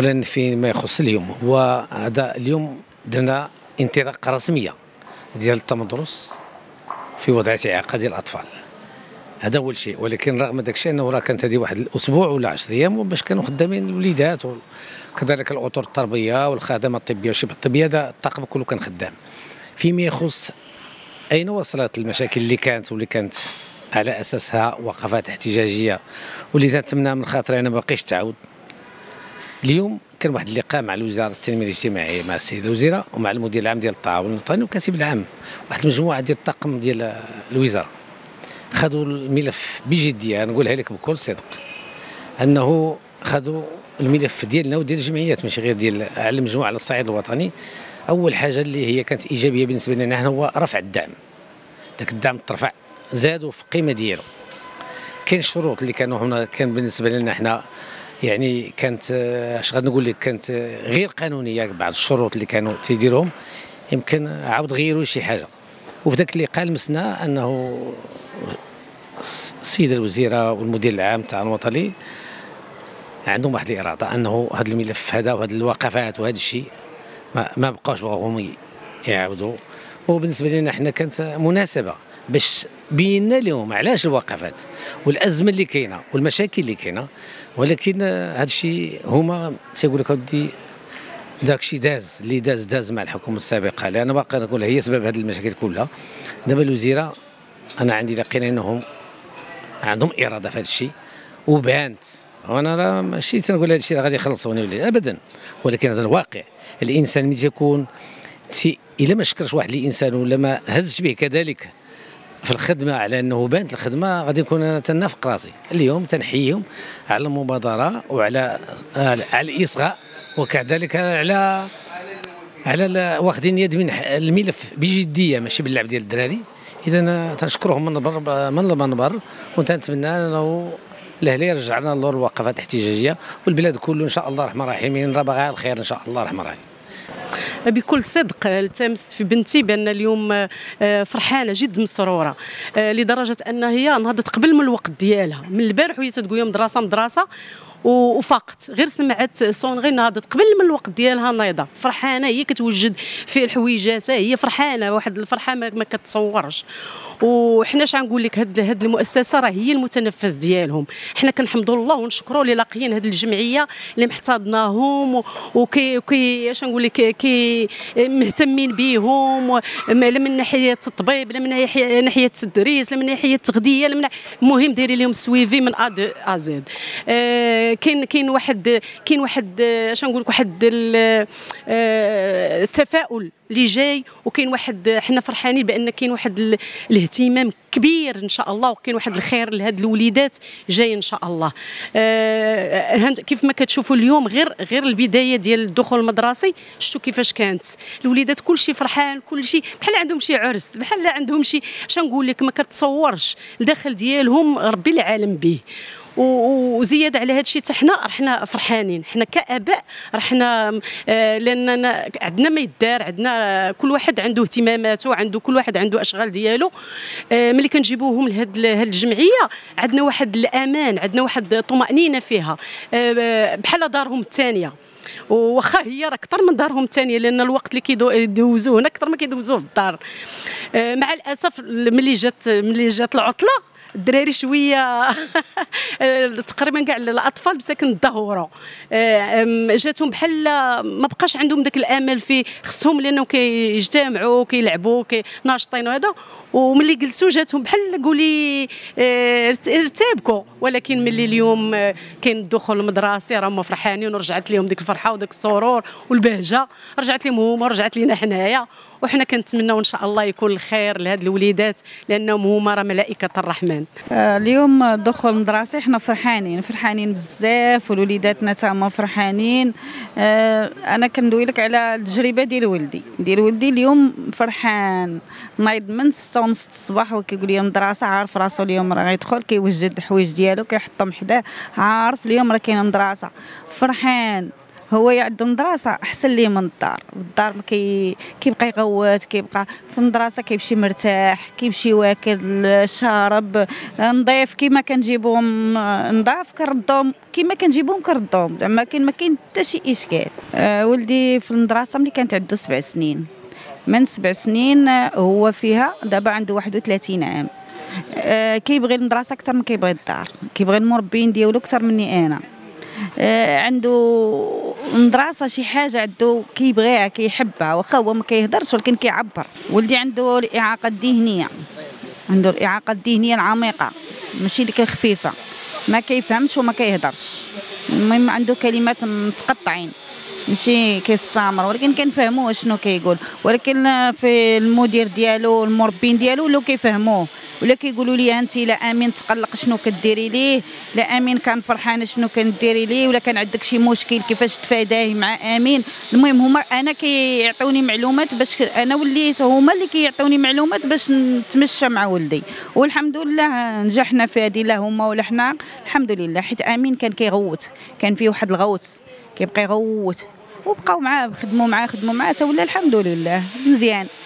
أولا فيما يخص اليوم، هو هذا اليوم درنا انطلاقة رسمية ديال التمدرس في وضعية إعاقة ديال الأطفال، هذا أول شيء. ولكن رغم داك الشيء أنه راه كانت هذه واحد الأسبوع ولا 10 أيام باش كانوا خدامين الوليدات وكذلك الأطر التربية والخدمة الطبية والشبه الطبية، هذا الطاقم كله كان خدام. فيما يخص أين وصلت المشاكل اللي كانت على أساسها وقفات احتجاجية واللي تنتمنى من خاطري أنا ما باقيش تعاود، اليوم كان واحد اللقاء مع الوزاره التنميه الاجتماعيه، مع السيده الوزيره ومع المدير العام ديال التعاون الوطني والكاتب العام، واحد المجموعه ديال الطاقم ديال الوزاره خذوا الملف بجديه. نقولها لك بكل صدق انه خذوا الملف ديالنا وديال الجمعيات ماشي غير ديال المجموعه على الصعيد الوطني. اول حاجه اللي هي كانت ايجابيه بالنسبه لنا حنا هو رفع الدعم، داك الدعم ترفع زادوا في القيمه ديالو. كاين شروط اللي كانوا هنا كان بالنسبه لنا حنا يعني كانت اش غادي نقول لك كانت غير قانونيه، بعض الشروط اللي كانوا تيديروهم يمكن عاود غيروا شي حاجه. وفي ذاك اللي قال مسنا انه السيده الوزيره والمدير العام تاع الوطني عندهم واحد الاراده انه هذا الملف هذا وهذه الوقفات وهذا الشيء ما بقاوش بغاوهم يعاودوا، وبالنسبه لنا حنا كانت مناسبه باش بينا لهم علاش الوقفات والازمه اللي كاينه والمشاكل اللي كاينه. ولكن هذا الشيء هما تيقول لك اودي داك الشيء داز اللي داز مع الحكومه السابقه، لان باقي نقولها هي سبب هذه المشاكل كلها. دابا الوزيره انا عندي يقين انهم عندهم اراده في هذا الشيء وبانت، وانا راه ماشي تنقول هذا الشيء راه غادي يخلصوني ولا ابدا، ولكن هذا الواقع. الانسان ملي تيكون الا ما شكرش واحد الانسان ولا ما هزش به كذلك في الخدمه على انه بانت الخدمه، غادي نكون انا تنافق راسي. اليوم تنحييهم على المبادره وعلى الاصغاء وكذلك على واخدين يد من الملف بجديه ماشي باللعب ديال الدراري. اذا تنشكرهم من البر وتنتمنى انه الاهلي يرجع لنا لور الوقفات الاحتجاجيه والبلاد كله ان شاء الله الرحمن الرحيم راه باغي الخير ان شاء الله الرحمن الرحيم. بكل صدق التمست في بنتي بان اليوم فرحانه جد مسروره لدرجه ان هي نهضت قبل من الوقت ديالها، من البارح وهي تقول يوم مدرسه وفقت غير سمعت صون، غير نهضت قبل من الوقت ديالها نايضه فرحانه، هي كتوجد في الحويجات، هي فرحانه واحد الفرحه ما كتصورش. وحنا اش غنقول لك، هاد المؤسسه راه هي المتنفس ديالهم، حنا كنحمدوا الله ونشكروا اللي لاقيين هاد الجمعيه اللي محتضناهم وكي اش نقول لك كي مهتمين بهم، لا من ناحيه الطبيب لا من ناحيه التدريس لا من ناحيه التغذيه لا من، المهم دايرين لهم سويفي من ا2 ا زد. كاين واحد اش نقول لك واحد التفاؤل اللي جاي، وكاين واحد حنا فرحانين بان كاين واحد الاهتمام كبير ان شاء الله، وكاين واحد الخير لهاد الوليدات جاي ان شاء الله. كيف ما كتشوفوا اليوم غير البدايه ديال الدخول المدرسي شفتوا كيفاش كانت الوليدات كلشي فرحان، كلشي بحال عندهم شي عرس، بحال عندهم شي اش نقول لك ما كتصورش الداخل ديالهم ربي العالم به. وزياده على هذا الشيء حنا رحنا فرحانين، حنا كاباء رحنا لاننا عندنا ما يدار، عندنا كل واحد عنده اهتماماته، عنده كل واحد عنده اشغال ديالو. ملي كنجيبوهم لهاد الجمعيه عندنا واحد الامان، عندنا واحد الطمانينه فيها بحال دارهم الثانيه، وخا هي راه اكثر من دارهم الثانيه لان الوقت اللي كيدوزوه هنا اكثر ما كيدوزوه في الدار. مع الاسف ملي جات العطله الدراري شويه تقريبا كاع الاطفال مساكن تدهوروا، جاتهم بحال ما بقاش عندهم ذاك الامل في خصهم لانه كيجتمعوا كيلعبوا ناشطين وهذا، وملي جلسوا جاتهم بحال قولي ارتبكوا. ولكن ملي اليوم كاين الدخول المدرسي راه هما فرحانين ورجعت لهم ديك الفرحه وداك السرور والبهجه، رجعت لهم هما ورجعت لينا حنايا. وحنا كنتمناو ان شاء الله يكون الخير لهاد الوليدات لانهم هما راه ملائكه الرحمن. اليوم الدخول المدرسي حنا فرحانين بزاف والوليداتنا تا هما فرحانين. انا كندوي لك على التجربه ديال ولدي اليوم فرحان، نايض من 6:30 الصباح وكيقول لي مدرسه، عارف راسو اليوم راه غيدخل كيوجد الحوايج ديالو كيحطهم حداه، عارف اليوم راه كاينه مدرسه، فرحان هو يعد المدرسه احسن ليه من الدار. الدار كيبقى يغوت، كيبقى في المدرسه كيمشي مرتاح، كيمشي واكل شارب نظيف كيما كنجيبوهم نظاف كنردهم كيما كنجيبوهم كنردهم، زعما ما كاين حتى شي اشكال. ولدي في المدرسه ملي كانت عنده 7 سنين، من 7 سنين هو فيها، دابا عنده 31 عام. كيبغي المدرسه اكثر ما كيبغي الدار، كيبغي المربين ديالو اكثر مني انا. عنده المدرسه شي حاجه عنده كيبغيها كيحبها، واخا هو ما كيهضرش ولكن كيعبر. ولدي عنده الاعاقه الذهنيه، عنده الاعاقه الذهنيه العميقه، ماشي ديك الخفيفه، ما كيفهمش وما كيهضرش. المهم عنده كلمات متقطعين، ماشي كيستعمر ولكن كنفهموه شنو كيقول، ولكن في المدير ديالو المربين ديالو ولاو كيفهموه، ولا كيقولوا لي انت لا امين تقلق شنو كديري ليه، لا امين كان فرحانه شنو كنديري ليه، ولا كان عندك شي مشكل كيفاش تفاداه مع امين. المهم هما انا كيعطوني معلومات باش انا وليت، هما اللي كيعطوني معلومات باش نتمشى مع ولدي، والحمد لله نجحنا في هذه، لا هما ولا حنا الحمد لله. حيت امين كان كيغوت، كان فيه واحد الغوت كيبقى يغوت، وبقاو معاه خدموا معاه حتى ولا الحمد لله مزيان.